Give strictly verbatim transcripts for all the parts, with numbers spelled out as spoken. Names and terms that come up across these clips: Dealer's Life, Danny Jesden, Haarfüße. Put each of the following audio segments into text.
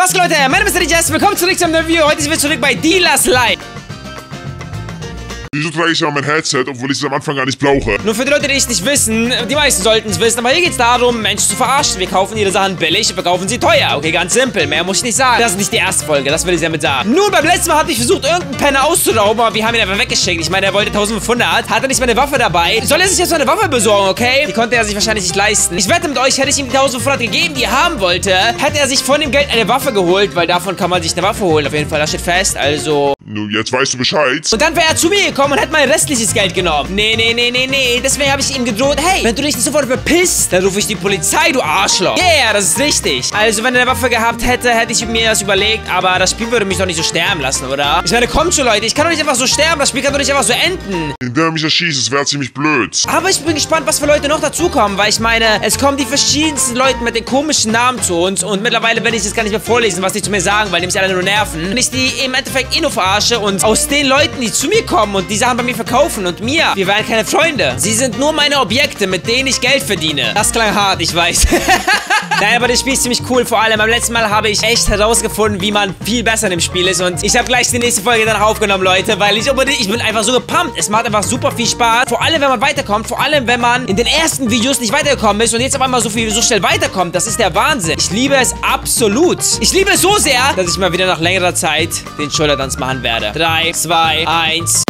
Was Leute, mein Name ist Danny Jesden, willkommen zurück zu einem neuen Video. Heute sind wir zurück bei Dealer's Life. Wieso trage ich ja mein Headset, obwohl ich es am Anfang gar nicht brauche? Nur für die Leute, die es nicht wissen, die meisten sollten es wissen, aber hier geht es darum, Menschen zu verarschen. Wir kaufen ihre Sachen billig und verkaufen sie teuer. Okay, ganz simpel, mehr muss ich nicht sagen. Das ist nicht die erste Folge, das will ich damit sagen. Nun, beim letzten Mal hatte ich versucht, irgendeinen Penner auszurauben, aber wir haben ihn einfach weggeschickt. Ich meine, er wollte eintausendfünfhundert, hatte nicht meine Waffe dabei. Soll er sich jetzt so eine Waffe besorgen, okay? Die konnte er sich wahrscheinlich nicht leisten. Ich wette mit euch, hätte ich ihm die eintausendfünfhundert gegeben, die er haben wollte, hätte er sich von dem Geld eine Waffe geholt, weil davon kann man sich eine Waffe holen. Auf jeden Fall, das steht fest, also... Nun, jetzt weißt du Bescheid. Und dann wäre er zu mir gekommen und hat mein restliches Geld genommen. Nee, nee, nee, nee, nee. Deswegen habe ich ihm gedroht, hey, wenn du dich nicht sofort verpisst, dann rufe ich die Polizei, du Arschloch. Ja, yeah, das ist richtig. Also, wenn er eine Waffe gehabt hätte, hätte ich mir das überlegt, aber das Spiel würde mich doch nicht so sterben lassen, oder? Ich meine, kommt schon, Leute, ich kann doch nicht einfach so sterben, das Spiel kann doch nicht einfach so enden. Indem er mich erschießt, das wäre ziemlich blöd. Aber ich bin gespannt, was für Leute noch dazukommen, weil ich meine, es kommen die verschiedensten Leute mit den komischen Namen zu uns und mittlerweile werde ich das gar nicht mehr vorlesen, was die zu mir sagen, weil nämlich alle nur nerven. Und ich die im Endeffekt eh nur verarsche und aus den Leuten, die zu mir kommen und die Sachen bei mir verkaufen und mir. Wir wären keine Freunde. Sie sind nur meine Objekte, mit denen ich Geld verdiene. Das klang hart, ich weiß. Nein, aber das Spiel ist ziemlich cool. Vor allem beim letzten Mal habe ich echt herausgefunden, wie man viel besser in dem Spiel ist. Und ich habe gleich die nächste Folge dann aufgenommen, Leute, weil ich unbedingt, ich bin einfach so gepumpt. Es macht einfach super viel Spaß. Vor allem, wenn man weiterkommt. Vor allem, wenn man in den ersten Videos nicht weitergekommen ist und jetzt auf einmal so viel, so schnell weiterkommt. Das ist der Wahnsinn. Ich liebe es absolut. Ich liebe es so sehr, dass ich mal wieder nach längerer Zeit den Schultertanz machen werde. drei, zwei, eins...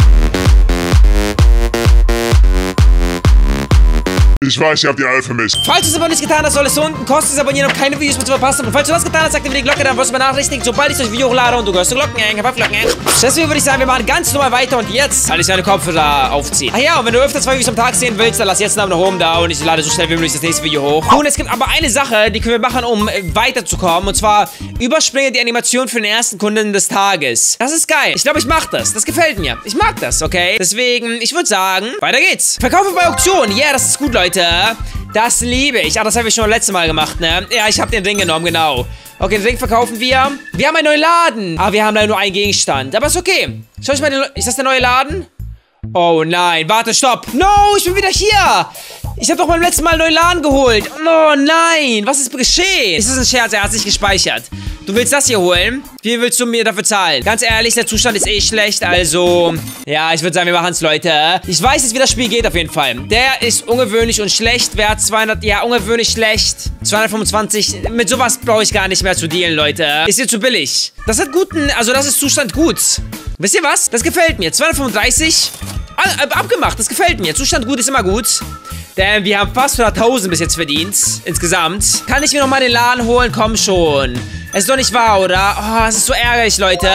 Ich weiß, ihr habt die alle vermisst. Falls du es aber nicht getan hast, soll es unten kostenlos abonnieren, um keine Videos mehr zu verpassen. Und falls du das getan hast, aktiviere die Glocke, dann wirst du mir nachrichten, sobald ich das Video hochlade und du gehörst zu Glocken, Glocken. Deswegen würde ich sagen, wir machen ganz normal weiter und jetzt halte ich meine Kopfhörer aufziehen. Ach ja, und wenn du öfter zwei Videos am Tag sehen willst, dann lass jetzt einen Daumen nach oben da und ich lade so schnell wie möglich das nächste Video hoch. Und es gibt aber eine Sache, die können wir machen, um weiterzukommen. Und zwar, überspringe die Animation für den ersten Kunden des Tages. Das ist geil. Ich glaube, ich mache das. Das gefällt mir. Ich mag das, okay? Deswegen, ich würde sagen, weiter geht's. Verkaufe bei Auktionen. Ja, yeah, das ist gut, Leute. Das liebe ich. Ah, das habe ich schon das letzte Mal gemacht, ne? Ja, ich habe den Ring genommen, genau. Okay, den Ring verkaufen wir. Wir haben einen neuen Laden. Ah, wir haben leider nur einen Gegenstand. Aber ist okay. Schau ich mal, den Le ist das der neue Laden? Oh nein, warte, stopp. No, ich bin wieder hier. Ich habe doch beim letzten Mal einen neuen Laden geholt. Oh nein, was ist geschehen? Ist das ein Scherz? Er hat sich gespeichert. Du willst das hier holen? Wie willst du mir dafür zahlen? Ganz ehrlich, der Zustand ist eh schlecht, also... Ja, ich würde sagen, wir machen es, Leute. Ich weiß jetzt, wie das Spiel geht, auf jeden Fall. Der ist ungewöhnlich und schlecht. Wert zweihundert... Ja, ungewöhnlich schlecht. zweihundertfünfundzwanzig. Mit sowas brauche ich gar nicht mehr zu dealen, Leute. Ist hier zu billig. Das hat guten... Also, das ist Zustand gut. Wisst ihr was? Das gefällt mir. zweihundertfünfunddreißig. Abgemacht, das gefällt mir. Zustand gut ist immer gut. Denn wir haben fast hunderttausend bis jetzt verdient. Insgesamt. Kann ich mir nochmal den Laden holen? Komm schon. Es ist doch nicht wahr, oder? Oh, es ist so ärgerlich, Leute.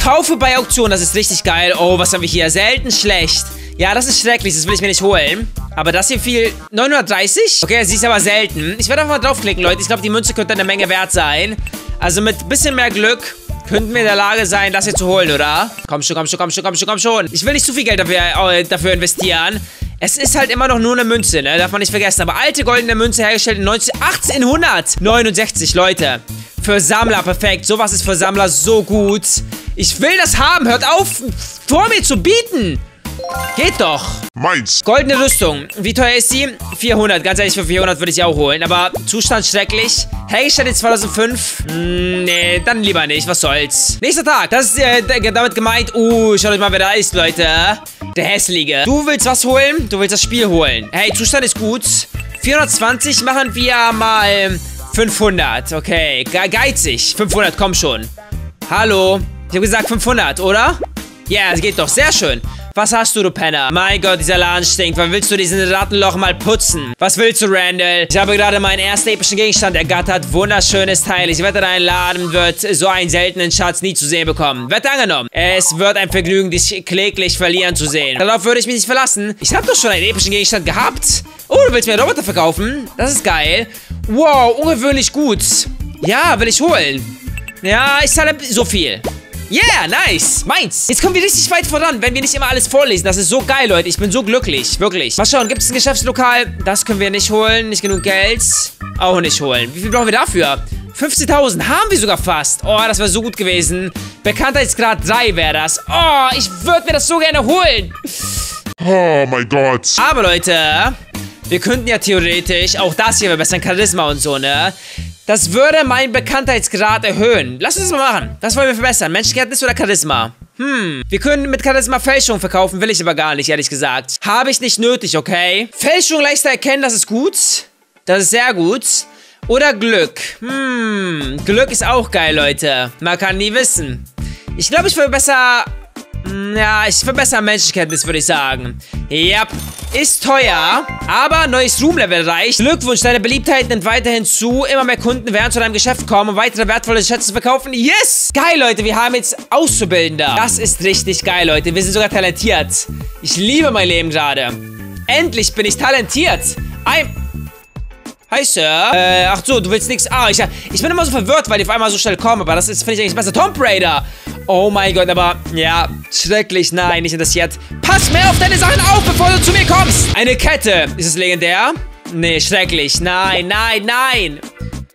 Kaufe bei Auktion, das ist richtig geil. Oh, was haben wir hier? Selten schlecht. Ja, das ist schrecklich, das will ich mir nicht holen. Aber das hier fiel neunhundertdreißig. Okay, sie ist aber selten. Ich werde einfach mal draufklicken, Leute. Ich glaube, die Münze könnte eine Menge wert sein. Also mit ein bisschen mehr Glück könnten wir in der Lage sein, das hier zu holen, oder? Komm schon, komm schon, komm schon, komm schon, komm schon. Ich will nicht zu viel Geld dafür, äh, dafür investieren. Es ist halt immer noch nur eine Münze, ne? Darf man nicht vergessen. Aber alte goldene Münze hergestellt in neunzehnhundertneunundsechzig, Leute. Für Sammler perfekt. Sowas ist für Sammler so gut. Ich will das haben. Hört auf, vor mir zu bieten. Geht doch. Meins. Goldene Rüstung. Wie teuer ist sie? vierhundert. Ganz ehrlich, für vierhundert würde ich sie auch holen. Aber Zustand schrecklich. Hergestellt in zweitausendfünf. Mm, nee, dann lieber nicht. Was soll's. Nächster Tag. Das ist äh, damit gemeint. Uh, schaut euch mal, wer da ist, Leute. Der Hässliche. Du willst was holen? Du willst das Spiel holen. Hey, Zustand ist gut. vierhundertzwanzig machen wir mal fünfhundert. Okay, Ge geizig. fünfhundert, komm schon. Hallo. Ich habe gesagt fünfhundert, oder? Ja, yeah, geht doch. Sehr schön. Was hast du, du Penner? Mein Gott, dieser Laden stinkt. Wann willst du diesen Rattenloch mal putzen? Was willst du, Randall? Ich habe gerade meinen ersten epischen Gegenstand ergattert. Wunderschönes Teil. Ich wette, dein Laden wird so einen seltenen Schatz nie zu sehen bekommen. Wette angenommen. Es wird ein Vergnügen, dich kläglich verlieren zu sehen. Darauf würde ich mich nicht verlassen. Ich habe doch schon einen epischen Gegenstand gehabt. Oh, du willst mir einen Roboter verkaufen? Das ist geil. Wow, ungewöhnlich gut. Ja, will ich holen. Ja, ich zahle so viel. Yeah, nice. Meins. Jetzt kommen wir richtig weit voran, wenn wir nicht immer alles vorlesen. Das ist so geil, Leute. Ich bin so glücklich. Wirklich. Mal schauen, gibt es ein Geschäftslokal? Das können wir nicht holen. Nicht genug Geld. Auch nicht holen. Wie viel brauchen wir dafür? fünfzehntausend. Haben wir sogar fast. Oh, das wäre so gut gewesen. Bekanntheitsgrad drei wäre das. Oh, ich würde mir das so gerne holen. Oh mein Gott. Aber, Leute, wir könnten ja theoretisch auch das hier verbessern. Charisma und so, ne? Das würde meinen Bekanntheitsgrad erhöhen. Lass uns mal machen. Was wollen wir verbessern? Menschenkenntnis oder Charisma? Hm, wir können mit Charisma Fälschung verkaufen, will ich aber gar nicht, ehrlich gesagt. Habe ich nicht nötig, okay? Fälschung leichter erkennen, das ist gut. Das ist sehr gut. Oder Glück. Hm, Glück ist auch geil, Leute. Man kann nie wissen. Ich glaube, ich will besser... Ja, ich verbessere Menschenkenntnis, würde ich sagen. Ja, yep. Ist teuer, aber neues Roomlevel reicht. Glückwunsch, deine Beliebtheit nimmt weiterhin zu. Immer mehr Kunden werden zu deinem Geschäft kommen und weitere wertvolle Schätze verkaufen. Yes! Geil, Leute, wir haben jetzt Auszubildender. Das ist richtig geil, Leute. Wir sind sogar talentiert. Ich liebe mein Leben gerade. Endlich bin ich talentiert. I'm... Hi, Sir. Äh, ach so, du willst nichts. Ah, ich, ich bin immer so verwirrt, weil die auf einmal so schnell kommen. Aber das ist, finde ich, eigentlich besser. Tomb Raider. Oh mein Gott, aber, ja, schrecklich. Nein, nicht interessiert. Pass mehr auf deine Sachen auf, bevor du zu mir kommst. Eine Kette. Ist es legendär? Nee, schrecklich. Nein, nein, nein.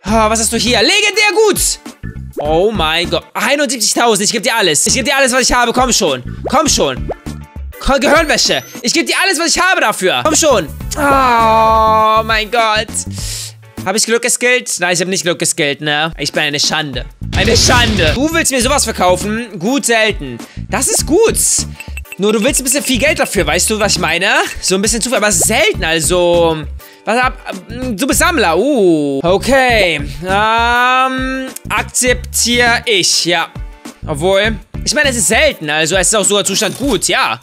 Oh, was hast du hier? Legendär gut. Oh mein Gott. einundsiebzigtausend. Ich gebe dir alles. Ich gebe dir alles, was ich habe. Komm schon. Komm schon. Gehirnwäsche. Ich gebe dir alles, was ich habe dafür. Komm schon. Oh mein Gott. Habe ich Glück geskillt? Nein, ich habe nicht Glück geskillt, ne? Ich bin eine Schande. Eine Schande. Du willst mir sowas verkaufen? Gut, selten. Das ist gut. Nur du willst ein bisschen viel Geld dafür, weißt du, was ich meine? So ein bisschen zu viel, aber selten, also... Was ab? Du bist Sammler, uh. Okay. Ähm, akzeptiere ich, ja. Obwohl... Ich meine, es ist selten, also es ist auch sogar Zustand gut, ja.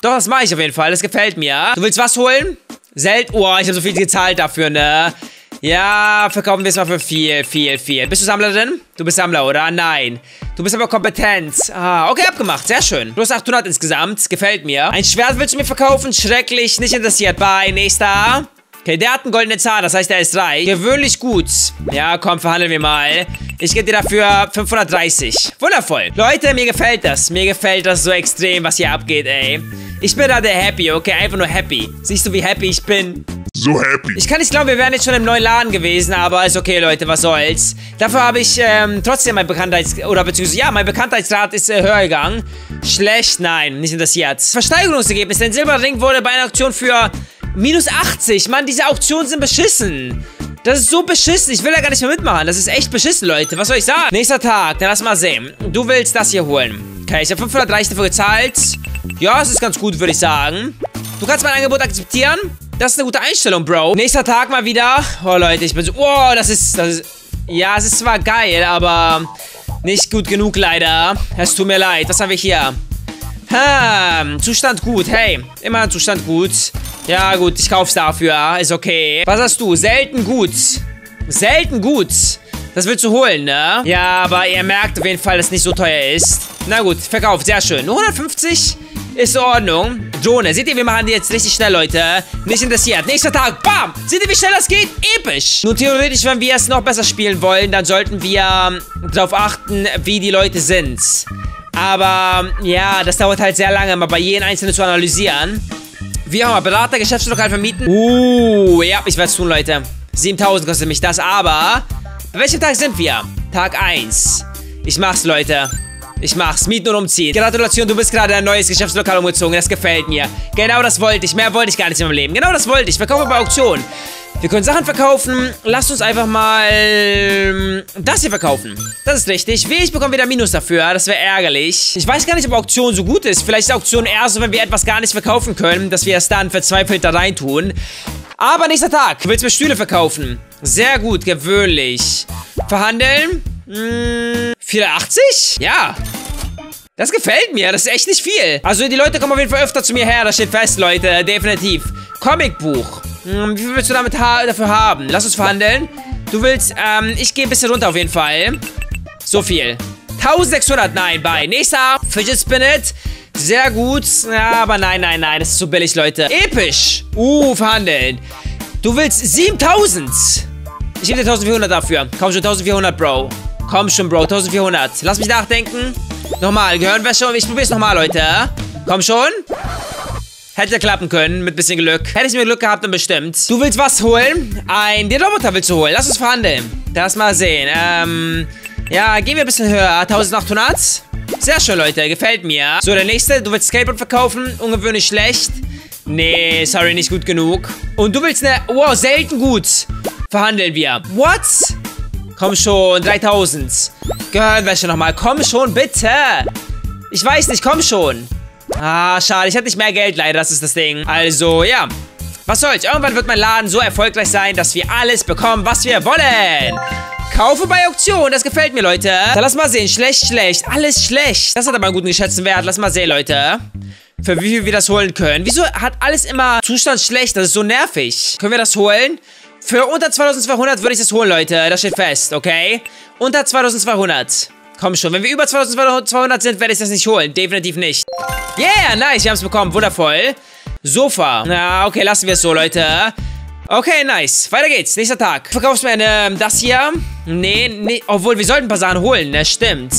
Doch, das mache ich auf jeden Fall, das gefällt mir. Du willst was holen? Selten. Oh, ich habe so viel gezahlt dafür, ne? Ja, verkaufen wir es mal für viel, viel, viel. Bist du Sammlerin? Du bist Sammler, oder? Nein. Du bist aber kompetent. Ah, okay, abgemacht. Sehr schön. Plus achthundert insgesamt. Gefällt mir. Ein Schwert willst du mir verkaufen? Schrecklich. Nicht interessiert. Bye. Nächster. Okay, der hat einen goldenen Zahn. Das heißt, er ist reich. Gewöhnlich gut. Ja, komm, verhandeln wir mal. Ich gebe dir dafür fünfhundertdreißig. Wundervoll. Leute, mir gefällt das. Mir gefällt das so extrem, was hier abgeht, ey. Ich bin da der Happy, okay? Einfach nur happy. Siehst du, wie happy ich bin? So happy. Ich kann nicht glauben, wir wären jetzt schon im neuen Laden gewesen, aber ist okay, Leute, was soll's. Dafür habe ich ähm, trotzdem mein Bekanntheits... Oder beziehungsweise, ja, mein Bekanntheitsgrad ist äh, höher gegangen. Schlecht, nein, nicht interessiert. Versteigerungsergebnis, denn Silberring wurde bei einer Auktion für minus achtzig. Mann, diese Auktionen sind beschissen. Das ist so beschissen, ich will da gar nicht mehr mitmachen. Das ist echt beschissen, Leute, was soll ich sagen? Nächster Tag, dann lass mal sehen. Du willst das hier holen. Okay, ich habe fünfhundertdreißig dafür gezahlt. Ja, es ist ganz gut, würde ich sagen. Du kannst mein Angebot akzeptieren. Das ist eine gute Einstellung, Bro. Nächster Tag mal wieder. Oh, Leute, ich bin so... Oh, das ist... Das ist ja, es ist zwar geil, aber... Nicht gut genug, leider. Es tut mir leid. Was haben wir hier? Ha, Zustand gut. Hey, immer Zustand gut. Ja, gut, ich kauf's dafür. Ist okay. Was hast du? Selten gut. Selten gut. Das willst du holen, ne? Ja, aber ihr merkt auf jeden Fall, dass es nicht so teuer ist. Na gut, verkauft. Sehr schön. Nur hundertfünfzig... Ist in Ordnung. Drohne. Seht ihr, wir machen die jetzt richtig schnell, Leute. Nicht interessiert. Nächster Tag. Bam. Seht ihr, wie schnell das geht? Episch. Nur theoretisch, wenn wir es noch besser spielen wollen, dann sollten wir darauf achten, wie die Leute sind. Aber, ja, das dauert halt sehr lange, mal bei jedem Einzelnen zu analysieren. Wie auch mal. Berater, Geschäftslokal vermieten. Uh, ja, ich werde es tun, Leute. siebentausend kostet mich das, aber... Bei welchem Tag sind wir? Tag eins. Ich mach's, Leute. Ich mach's. Mieten und umziehen. Gratulation, du bist gerade ein neues Geschäftslokal umgezogen. Das gefällt mir. Genau das wollte ich. Mehr wollte ich gar nicht in meinem Leben. Genau das wollte ich. Verkaufe bei Auktion. Wir können Sachen verkaufen. Lasst uns einfach mal das hier verkaufen. Das ist richtig. Weh, ich bekomme wieder Minus dafür. Das wäre ärgerlich. Ich weiß gar nicht, ob Auktion so gut ist. Vielleicht ist Auktion eher so, wenn wir etwas gar nicht verkaufen können, dass wir es dann verzweifelt da reintun. Aber nächster Tag. Du willst mir Stühle verkaufen. Sehr gut. Gewöhnlich. Verhandeln. Hm, vierhundertachtzig? Ja. Das gefällt mir. Das ist echt nicht viel. Also die Leute kommen auf jeden Fall öfter zu mir her. Das steht fest, Leute. Definitiv. Comicbuch. Hm, wie viel willst du damit ha- dafür haben? Lass uns verhandeln. Du willst, ähm, ich gehe ein bisschen runter auf jeden Fall. So viel. eintausendsechshundert. Nein, bye. Nächster. Fidget Spinnet. Sehr gut. Ja, aber nein, nein, nein. Das ist zu billig, Leute. Episch. Uh, verhandeln. Du willst siebentausend. Ich gebe dir eintausendvierhundert dafür. Komm schon, eintausendvierhundert, Bro. Komm schon, Bro, eintausendvierhundert. Lass mich nachdenken. Nochmal, Gehirnwäsche. Ich probier's nochmal, Leute. Komm schon. Hätte klappen können, mit bisschen Glück. Hätte ich mir Glück gehabt, dann bestimmt. Du willst was holen? Ein... Den Roboter willst du holen. Lass uns verhandeln. Das mal sehen. Ähm... Ja, gehen wir ein bisschen höher. eintausendachthundert. Sehr schön, Leute. Gefällt mir. So, der nächste. Du willst Skateboard verkaufen. Ungewöhnlich schlecht. Nee, sorry, nicht gut genug. Und du willst eine... Wow, selten gut. Verhandeln wir. What? Komm schon, dreitausend. Gehirnwäsche nochmal. Komm schon, bitte. Ich weiß nicht, komm schon. Ah, schade. Ich hatte nicht mehr Geld, leider. Das ist das Ding. Also, ja. Was soll's? Irgendwann wird mein Laden so erfolgreich sein, dass wir alles bekommen, was wir wollen. Kaufe bei Auktion. Das gefällt mir, Leute. Dann lass mal sehen. Schlecht, schlecht. Alles schlecht. Das hat aber einen guten geschätzten Wert. Lass mal sehen, Leute. Für wie viel wir das holen können. Wieso hat alles immer Zustand schlecht? Das ist so nervig. Können wir das holen? Für unter zweitausendzweihundert würde ich das holen, Leute. Das steht fest, okay? Unter zweitausendzweihundert. Komm schon. Wenn wir über zweitausendzweihundert sind, werde ich das nicht holen. Definitiv nicht. Yeah, nice. Wir haben es bekommen. Wundervoll. Sofa. Na, okay, lassen wir es so, Leute. Okay, nice. Weiter geht's. Nächster Tag. Verkaufst du mir eine, das hier? Nee, nee. Obwohl, wir sollten ein paar Sachen holen. Ne, stimmt.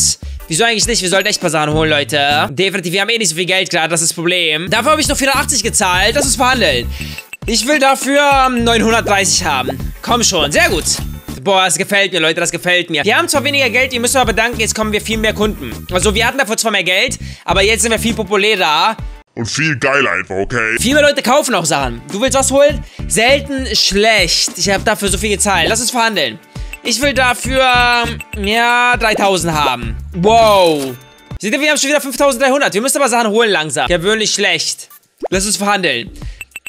Wieso eigentlich nicht? Wir sollten echt ein paar Sachen holen, Leute. Definitiv. Wir haben eh nicht so viel Geld, klar. Das ist das Problem. Dafür habe ich noch vierhundertachtzig gezahlt. Das ist verhandeln. Ich will dafür neunhundertdreißig haben. Komm schon. Sehr gut. Boah, das gefällt mir, Leute, das gefällt mir. Wir haben zwar weniger Geld, ihr müsst aber bedanken, jetzt kommen wir viel mehr Kunden. Also, wir hatten davor zwar mehr Geld, aber jetzt sind wir viel populärer. Und viel geiler einfach, okay? Viel mehr Leute kaufen auch Sachen. Du willst was holen? Selten schlecht. Ich habe dafür so viel gezahlt. Lass uns verhandeln. Ich will dafür, ja, dreitausend haben. Wow. Seht ihr, wir haben schon wieder fünftausenddreihundert. Wir müssen aber Sachen holen langsam. Ja, wirklich schlecht. Lass uns verhandeln.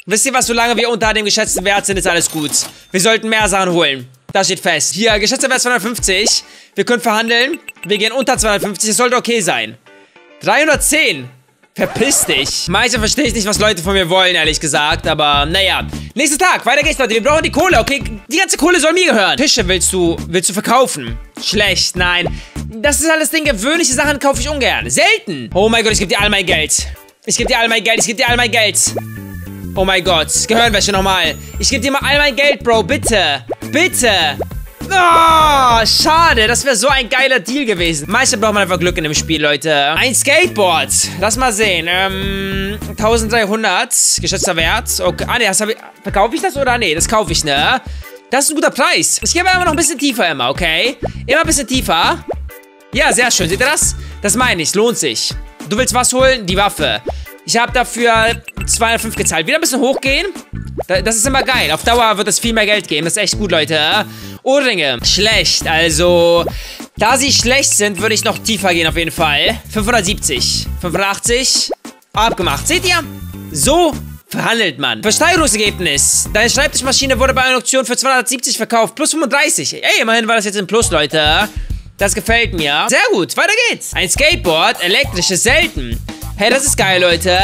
Wisst ihr was, solange wir unter dem geschätzten Wert sind, ist alles gut. Wir sollten mehr Sachen holen. Das steht fest. Hier, geschätzter Wert zweihundertfünfzig. Wir können verhandeln. Wir gehen unter zweihundertfünfzig. Das sollte okay sein. dreihundertzehn. Verpiss dich. Meistens verstehe ich nicht, was Leute von mir wollen, ehrlich gesagt. Aber, naja. Nächster Tag. Weiter geht's, Leute. Wir brauchen die Kohle, okay? Die ganze Kohle soll mir gehören. Tische willst du, willst du verkaufen? Schlecht, nein. Das ist alles Ding. Gewöhnliche Sachen kaufe ich ungern. Selten. Oh mein Gott, ich gebe dir all mein Geld. Ich gebe dir all mein Geld. Ich gebe dir all mein Geld. Oh mein Gott, Gehirnwäsche nochmal. Ich gebe dir mal all mein Geld, Bro, bitte. Bitte. Oh, schade, das wäre so ein geiler Deal gewesen. Meistens braucht man einfach Glück in dem Spiel, Leute. Ein Skateboard. Lass mal sehen. Ähm, dreizehnhundert, geschätzter Wert. Okay. Ah, ne, verkaufe ich das oder? Nee, das kaufe ich, ne? Das ist ein guter Preis. Ich gehe aber immer noch ein bisschen tiefer, immer, okay? Immer ein bisschen tiefer. Ja, sehr schön, seht ihr das? Das meine ich, lohnt sich. Du willst was holen? Die Waffe. Ich habe dafür zweihundertfünf gezahlt. Wieder ein bisschen hochgehen. Das ist immer geil. Auf Dauer wird es viel mehr Geld geben. Das ist echt gut, Leute. Ohrringe. Schlecht. Also, da sie schlecht sind, würde ich noch tiefer gehen auf jeden Fall. fünfhundertsiebzig. fünfhundertachtzig. Abgemacht. Seht ihr? So verhandelt man. Versteigerungsergebnis. Deine Schreibtischmaschine wurde bei einer Auktion für zweihundertsiebzig verkauft. Plus fünfunddreißig. Ey, immerhin war das jetzt ein Plus, Leute. Das gefällt mir. Sehr gut. Weiter geht's. Ein Skateboard. Elektrisches selten. Hey, das ist geil, Leute.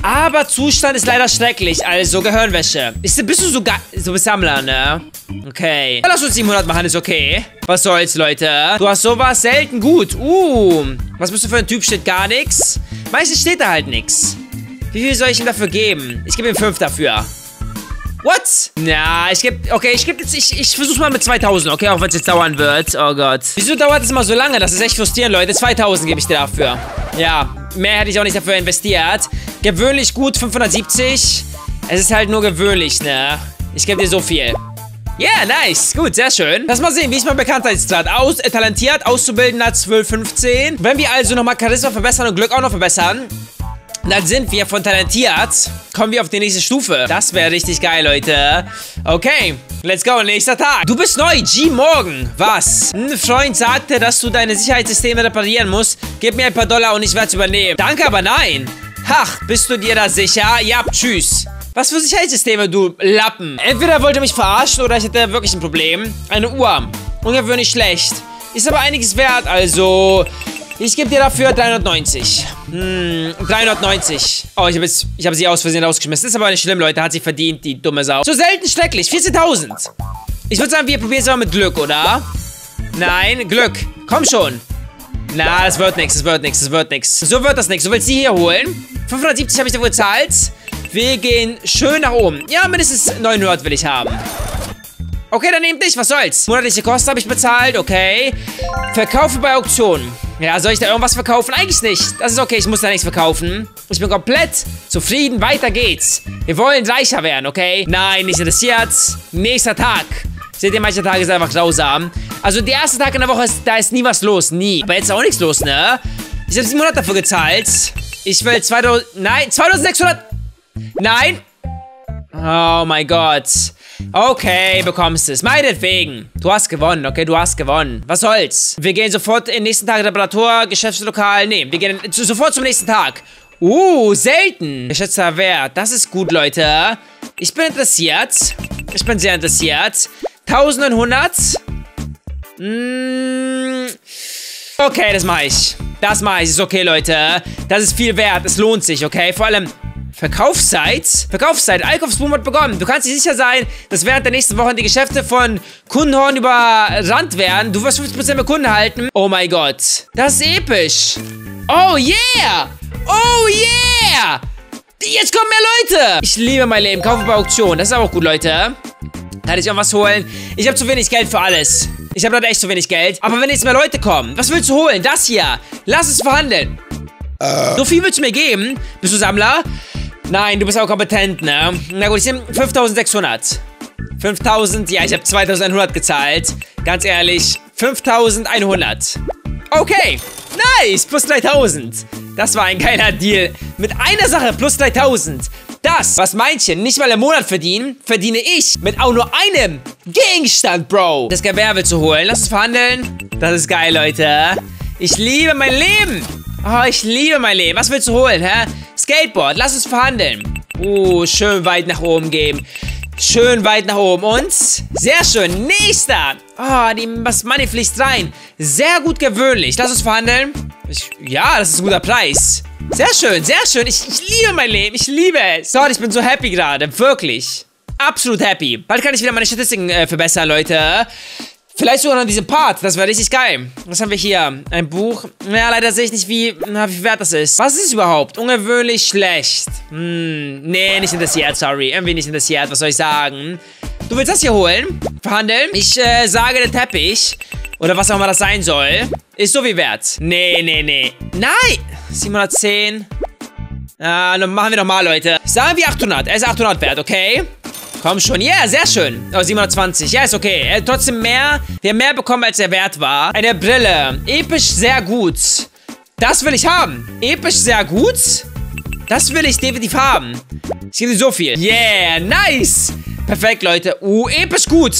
Aber Zustand ist leider schrecklich. Also, Gehirnwäsche. Ist, bist du so geil? So Sammler, ne? Okay. Ja, lass uns siebenhundert machen, ist okay. Was soll's, Leute? Du hast sowas selten gut. Uh. Was bist du für ein Typ? Steht gar nichts. Meistens steht da halt nichts. Wie viel soll ich ihm dafür geben? Ich gebe ihm fünf dafür. What? Na, ich gebe... Okay, ich gebe jetzt... Ich, ich versuch's mal mit zweitausend, okay? Auch wenn es jetzt dauern wird. Oh Gott. Wieso dauert es immer so lange? Das ist echt frustrierend, Leute. zweitausend gebe ich dir dafür. Ja. Mehr hätte ich auch nicht dafür investiert. Gewöhnlich gut, fünfhundertsiebzig. Es ist halt nur gewöhnlich, ne? Ich gebe dir so viel. Yeah, nice. Gut, sehr schön. Lass mal sehen, wie ist mein Bekanntheitsgrad? Aus, äh, talentiert, Auszubildender zwölf, fünfzehn. Wenn wir also nochmal Charisma verbessern und Glück auch noch verbessern, dann sind wir von talentiert. Kommen wir auf die nächste Stufe. Das wäre richtig geil, Leute. Okay, let's go. Nächster Tag. Du bist neu, G. Morgen. Was? Ein Freund sagte, dass du deine Sicherheitssysteme reparieren musst. Gib mir ein paar Dollar und ich werde es übernehmen. Danke, aber nein. Ach, bist du dir da sicher? Ja, tschüss. Was für Sicherheitssysteme, du Lappen. Entweder wollte mich verarschen oder ich hätte wirklich ein Problem. Eine Uhr. Ungewöhnlich schlecht. Ist aber einiges wert, also... Ich gebe dir dafür dreihundertneunzig. Hm, dreihundertneunzig. Oh, ich habe hab sie aus Versehen rausgeschmissen. Ist aber nicht schlimm, Leute. Hat sie verdient, die dumme Sau. So selten schrecklich. vierzehntausend. Ich würde sagen, wir probieren es mal mit Glück, oder? Nein, Glück. Komm schon. Na, das wird nichts, das wird nichts, das wird nichts. So wird das nichts. Du willst sie hier holen. fünfhundertsiebzig habe ich dafür gezahlt. Wir gehen schön nach oben. Ja, mindestens neunhundert will ich haben. Okay, dann nehmt dich. Was soll's? Monatliche Kosten habe ich bezahlt. Okay. Verkaufe bei Auktionen. Ja, soll ich da irgendwas verkaufen? Eigentlich nicht. Das ist okay, ich muss da nichts verkaufen. Ich bin komplett zufrieden. Weiter geht's. Wir wollen reicher werden, okay? Nein, nicht interessiert. Nächster Tag. Seht ihr, manche Tage ist einfach grausam. Also, der erste Tag in der Woche, ist, da ist nie was los. Nie. Aber jetzt ist auch nichts los, ne? Ich habe siebenhundert dafür gezahlt. Ich will zweitausend... Nein, zweitausendsechshundert... Nein. Oh mein Gott. Okay, bekommst es. Meinetwegen. Du hast gewonnen, okay? Du hast gewonnen. Was soll's? Wir gehen sofort in den nächsten Tag Reparatur, Geschäftslokal. Nee, wir gehen sofort zum nächsten Tag. Uh, selten. Geschätzter Wert. Das ist gut, Leute. Ich bin interessiert. Ich bin sehr interessiert. eintausendneunhundert. Mm. Okay, das mache ich. Das mache ich. Ist okay, Leute. Das ist viel wert. Es lohnt sich, okay? Vor allem... Verkaufszeit? Verkaufszeit. Einkaufsboom hat begonnen. Du kannst dir sicher sein, dass während der nächsten Woche die Geschäfte von Kundenhorn überrannt werden. Du wirst fünfzig Prozent mehr Kunden halten. Oh mein Gott. Das ist episch. Oh yeah. Oh yeah. Jetzt kommen mehr Leute. Ich liebe mein Leben. Kaufe bei Auktion. Das ist aber auch gut, Leute. Kann ich auch was holen? Ich habe zu wenig Geld für alles. Ich habe leider echt zu wenig Geld. Aber wenn jetzt mehr Leute kommen, was willst du holen? Das hier. Lass es verhandeln. Uh. So viel willst du mir geben? Bist du Sammler? Nein, du bist auch kompetent, ne? Na gut, ich nehme fünftausendsechshundert. fünftausend, ja, ich habe zweitausendeinhundert gezahlt. Ganz ehrlich, fünftausendeinhundert. Okay, nice, plus dreitausend. Das war ein geiler Deal. Mit einer Sache plus dreitausend. Das, was manche nicht mal im Monat verdienen, verdiene ich mit auch nur einem Gegenstand, Bro. Das Gewerbe zu holen, lass uns verhandeln. Das ist geil, Leute. Ich liebe mein Leben. Oh, ich liebe mein Leben. Was willst du holen, hä? Skateboard, lass uns verhandeln. Uh, schön weit nach oben geben. Schön weit nach oben. Und? Sehr schön. Nächster. Oh, die Money fliegt rein. Sehr gut gewöhnlich. Lass uns verhandeln. Ich, ja, das ist ein guter Preis. Sehr schön, sehr schön. Ich, ich liebe mein Leben. Ich liebe es. Sorry, ich bin so happy gerade. Wirklich. Absolut happy. Bald kann ich wieder meine Statistiken äh, verbessern, Leute. Vielleicht sogar noch diesen Part. Das wäre richtig geil. Was haben wir hier? Ein Buch. Naja, leider sehe ich nicht, wie, na, wie viel wert das ist. Was ist es überhaupt? Ungewöhnlich schlecht. Hm, nee, nicht interessiert, sorry. Irgendwie nicht interessiert, was soll ich sagen? Du willst das hier holen? Verhandeln? Ich äh, sage, der Teppich, oder was auch immer das sein soll, ist so viel wert. Nee, nee, nee. Nein! siebenhundertzehn. Ah, dann machen wir nochmal, Leute. Sagen wir achthundert. Er ist achthundert wert, okay? Komm schon. Ja, yeah, sehr schön. Oh, siebenhundertzwanzig. Ja, yeah, ist okay. Äh, trotzdem mehr. Wir haben mehr bekommen, als er wert war. Eine Brille. Episch sehr gut. Das will ich haben. Episch sehr gut. Das will ich definitiv haben. Ich gebe dir so viel. Yeah, nice. Perfekt, Leute. Uh, episch gut.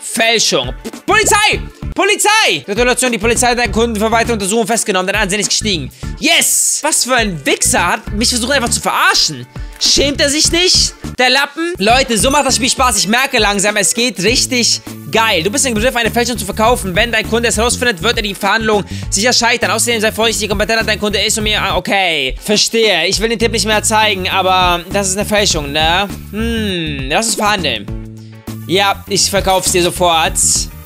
Fälschung. Polizei. Polizei. Gratulation, die Polizei hat deinen Kunden für weitere Untersuchungen festgenommen. Dein Ansehen ist gestiegen. Yes. Was für ein Wichser hat mich versucht einfach zu verarschen. Schämt er sich nicht? Der Lappen? Leute, so macht das Spiel Spaß. Ich merke langsam, es geht richtig geil. Du bist im Begriff, eine Fälschung zu verkaufen. Wenn dein Kunde es herausfindet, wird er die Verhandlung sicher scheitern. Außerdem sei vorsichtig, je kompetenter dein Kunde ist und mir... Okay, verstehe. Ich will den Tipp nicht mehr zeigen, aber das ist eine Fälschung, ne? Hm, lass uns verhandeln. Ja, ich verkauf's dir sofort.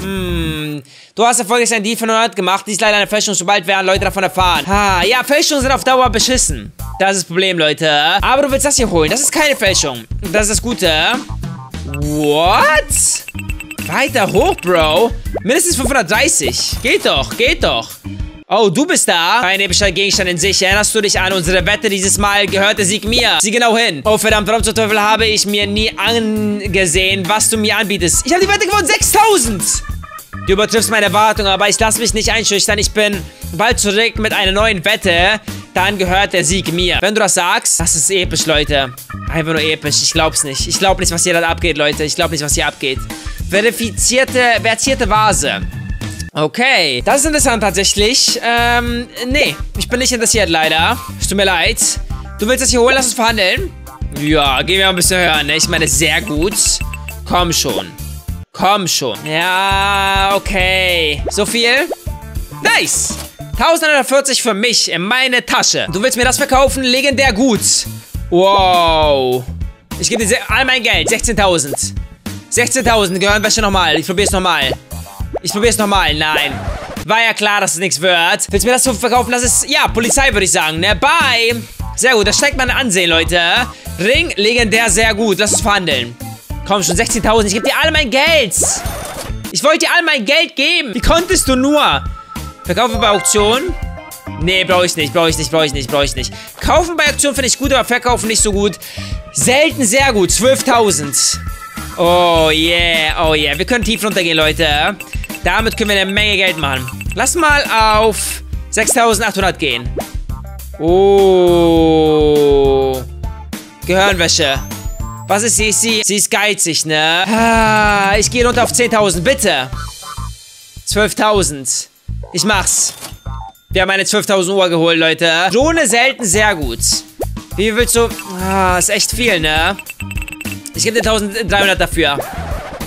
Hm... Du hast erfolgreich einen Deal von hundert gemacht. Dies ist leider eine Fälschung. Sobald werden Leute davon erfahren. Ha, ja, Fälschungen sind auf Dauer beschissen. Das ist das Problem, Leute. Aber du willst das hier holen. Das ist keine Fälschung. Das ist das Gute. What? Weiter hoch, Bro. Mindestens fünfhundertdreißig. Geht doch, geht doch. Oh, du bist da. Ein epischer Gegenstand in sich. Erinnerst du dich an unsere Wette? Dieses Mal gehört der Sieg mir. Sieh genau hin. Oh, verdammt, warum zum Teufel habe ich mir nie angesehen, was du mir anbietest? Ich habe die Wette gewonnen. sechstausend. Du übertriffst meine Erwartung, aber ich lasse mich nicht einschüchtern. Ich bin bald zurück mit einer neuen Wette. Dann gehört der Sieg mir. Wenn du das sagst, das ist episch, Leute. Einfach nur episch. Ich glaub's nicht. Ich glaub nicht, was hier dann abgeht, Leute. Ich glaub nicht, was hier abgeht. Verifizierte, verzierte Vase. Okay. Das ist interessant tatsächlich. Ähm, nee. Ich bin nicht interessiert, leider. Es tut mir leid. Du willst das hier holen? Lass uns verhandeln. Ja, gehen wir mal ein bisschen höher, ne? Ich meine, sehr gut. Komm schon. Komm schon. Ja, okay. So viel? Nice. eintausendeinhundertvierzig für mich in meine Tasche. Du willst mir das verkaufen? Legendär gut. Wow. Ich gebe dir all mein Geld. sechzehntausend. sechzehntausend. Gehirnwäsche nochmal. Ich probier's nochmal. Ich probier's nochmal. Nein. War ja klar, dass es nichts wird. Willst du mir das verkaufen? Das ist, ja, Polizei, würde ich sagen. Ne? Bye. Sehr gut. Das steigt mein Ansehen, Leute. Ring, legendär, sehr gut. Lass uns verhandeln. Komm schon, sechzehntausend. Ich gebe dir all mein Geld. Ich wollte dir all mein Geld geben. Wie konntest du nur? Verkaufen bei Auktion? Nee, brauche ich nicht, brauche ich nicht, brauche ich nicht, brauche ich nicht. Kaufen bei Auktion finde ich gut, aber verkaufen nicht so gut. Selten sehr gut. zwölftausend. Oh yeah, oh yeah. Wir können tief runtergehen, Leute. Damit können wir eine Menge Geld machen. Lass mal auf sechstausendachthundert gehen. Oh. Gehirnwäsche. Was ist sie? Sie, sie ist geizig, ne? Ah, ich gehe runter auf zehntausend, bitte. zwölftausend. Ich mach's. Wir haben eine zwölftausend Uhr geholt, Leute. Drohne selten, sehr gut. Wie willst du... Ah, ist echt viel, ne? Ich gebe dir eintausenddreihundert dafür.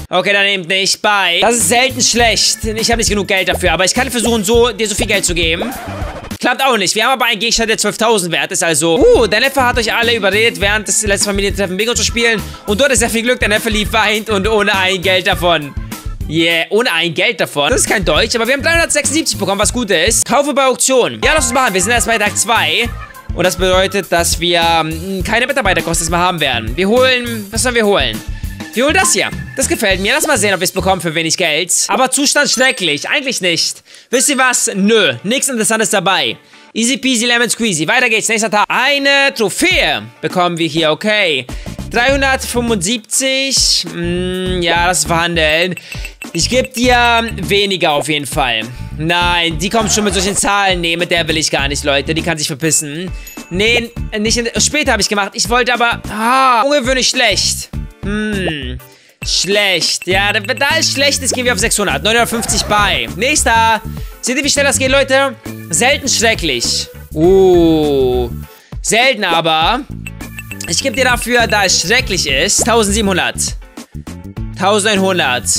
Okay, dann eben nicht. Bye. Das ist selten schlecht. Ich habe nicht genug Geld dafür, aber ich kann versuchen, so, dir so viel Geld zu geben. Klappt auch nicht. Wir haben aber einen Gegenstand, der zwölftausend wert ist, also... Uh, der Neffe hat euch alle überredet, während des letzten Familientreffens Bingo zu spielen. Und dort ist sehr viel Glück. Der Neffe lief weint und ohne ein Geld davon. Yeah, ohne ein Geld davon. Das ist kein Deutsch, aber wir haben dreihundertsechsundsiebzig bekommen, was gut ist. Kaufe bei Auktion. Ja, lass uns machen. Wir sind erst bei Tag zwei. Und das bedeutet, dass wir ähm, keine Mitarbeiterkosten mehr haben werden. Wir holen... Was sollen wir holen? Wir holen das hier. Das gefällt mir. Lass mal sehen, ob wir es bekommen für wenig Geld. Aber Zustand schrecklich. Eigentlich nicht. Wisst ihr was? Nö. Nichts Interessantes dabei. Easy peasy lemon squeezy. Weiter geht's. Nächster Tag. Eine Trophäe bekommen wir hier. Okay. dreihundertfünfundsiebzig. Mm, ja, das verhandeln. Ich gebe dir weniger auf jeden Fall. Nein, die kommt schon mit solchen Zahlen. Nee, mit der will ich gar nicht, Leute. Die kann sich verpissen. Nee, nicht. In, später habe ich gemacht. Ich wollte aber... Ah, ungewöhnlich schlecht. Hm, schlecht. Ja, wenn da alles schlecht ist, gehen wir auf sechshundert. neunhundertfünfzig bei. Nächster. Seht ihr, wie schnell das geht, Leute? Selten schrecklich. Uh. Selten aber. Ich gebe dir dafür, da es schrecklich ist, eintausendsiebenhundert. eintausendeinhundert.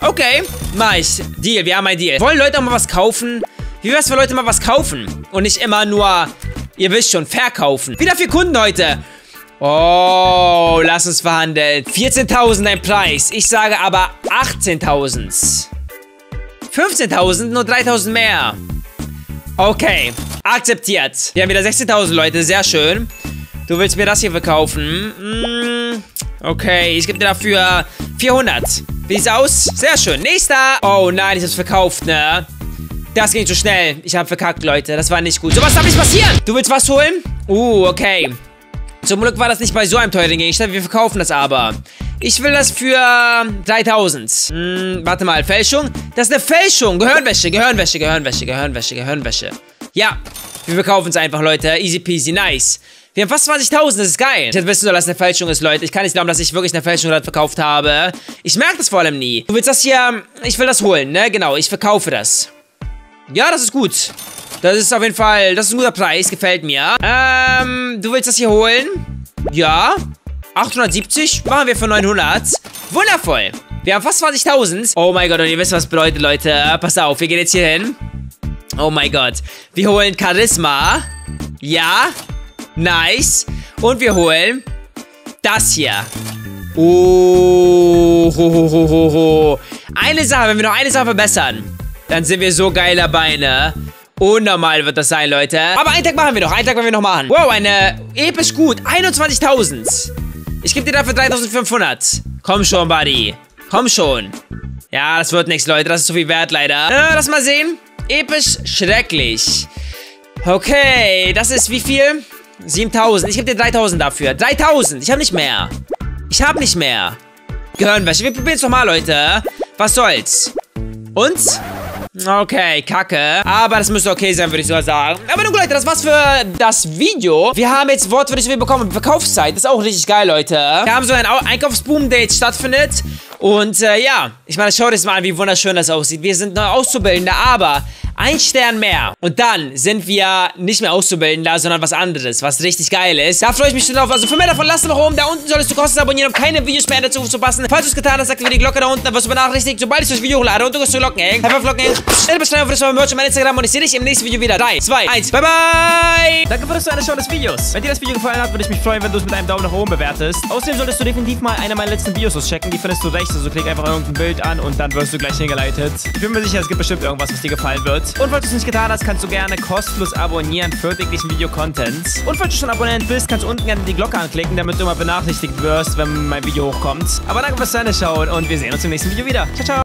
Okay, mach ich. Deal, wir haben ein Deal. Wollen Leute auch mal was kaufen? Wie wär's, wenn Leute mal was kaufen? Und nicht immer nur, ihr wisst schon, verkaufen. Wieder für Kunden heute. Oh, lass uns verhandeln. vierzehntausend ein Preis. Ich sage aber achtzehntausend. fünfzehntausend, nur dreitausend mehr. Okay, akzeptiert. Wir haben wieder sechzehntausend, Leute. Sehr schön. Du willst mir das hier verkaufen? Okay, ich gebe dir dafür vierhundert. Wie sieht's aus? Sehr schön. Nächster. Oh nein, ich hab's verkauft, ne? Das ging zu schnell. Ich habe verkackt, Leute. Das war nicht gut. So, was darf nicht passieren? Du willst was holen? Uh, okay. Zum Glück war das nicht bei so einem teuren Gegenstand. Wir verkaufen das aber. Ich will das für dreitausend. Hm, warte mal. Fälschung? Das ist eine Fälschung. Gehirnwäsche, Gehirnwäsche, Gehirnwäsche, Gehirnwäsche, Gehirnwäsche. Ja. Wir verkaufen es einfach, Leute. Easy peasy. Nice. Wir haben fast zwanzigtausend. Das ist geil. Ich hätte wissen sollen, dass es eine Fälschung ist, Leute. Ich kann nicht glauben, dass ich wirklich eine Fälschung verkauft habe. Ich merke das vor allem nie. Du willst das hier... Ich will das holen, ne? Genau. Ich verkaufe das. Ja, das ist gut. Das ist auf jeden Fall, das ist ein guter Preis, gefällt mir. Ähm, du willst das hier holen? Ja. achthundertsiebzig, machen wir für neunhundert. Wundervoll. Wir haben fast zwanzigtausend. Oh mein Gott, und ihr wisst, was das bedeutet, Leute. Pass auf, wir gehen jetzt hier hin. Oh mein Gott. Wir holen Charisma. Ja. Nice. Und wir holen das hier. Oh. Ho, ho, ho, ho, ho. Eine Sache, wenn wir noch eine Sache verbessern, dann sind wir so geil dabei, ne? Unnormal wird das sein, Leute. Aber einen Tag machen wir noch. Einen Tag wollen wir noch machen. Wow, eine episch gut. einundzwanzigtausend. Ich gebe dir dafür dreitausendfünfhundert. Komm schon, Buddy. Komm schon. Ja, das wird nichts, Leute. Das ist so viel wert, leider. Äh, lass mal sehen. Episch schrecklich. Okay, das ist wie viel? siebentausend. Ich gebe dir dreitausend dafür. dreitausend. Ich habe nicht mehr. Ich habe nicht mehr. Gehirnwäsche. Wir probieren es nochmal, Leute. Was soll's? Und? Okay, kacke. Aber das müsste okay sein, würde ich sogar sagen. Aber nun, Leute, das war's für das Video. Wir haben jetzt wortwörtlich viel bekommen. Verkaufszeit, das ist auch richtig geil, Leute. Wir haben so einen Einkaufsboom, der jetzt stattfindet. Und äh, ja, ich meine, schaut euch mal an, wie wunderschön das aussieht. Wir sind neu Auszubildende, aber ein Stern mehr. Und dann sind wir nicht mehr Auszubildender, sondern was anderes, was richtig geil ist. Da freue ich mich schon drauf. Also für mehr davon, lasst es noch oben. Da unten solltest du kostenlos abonnieren, um keine Videos mehr in der Zukunft zu verpassen. Falls du es getan hast, aktiviere die Glocke da unten, dann wirst du benachrichtigt, sobald ich das Video hochlade. Und du kannst die Glocken hängen. Einfach Glocken hängen. Schnell beschreiben für das neue Merch auf meinem Instagram und ich sehe dich im nächsten Video wieder. drei, zwei, eins, bye bye! Danke für das Anschauen des Videos. Wenn dir das Video gefallen hat, würde ich mich freuen, wenn du es mit einem Daumen nach oben bewertest. Außerdem solltest du definitiv mal eine meiner letzten Videos auschecken. Die findest du rechts, also klick einfach irgendein Bild an und dann wirst du gleich hingeleitet. Ich bin mir sicher, es gibt bestimmt irgendwas, was dir gefallen wird. Und falls du es nicht getan hast, kannst du gerne kostenlos abonnieren für täglichen Video-Content. Und falls du schon Abonnent bist, kannst du unten gerne die Glocke anklicken, damit du immer benachrichtigt wirst, wenn mein Video hochkommt. Aber danke fürs Zuschauen und wir sehen uns im nächsten Video wieder. Ciao, ciao!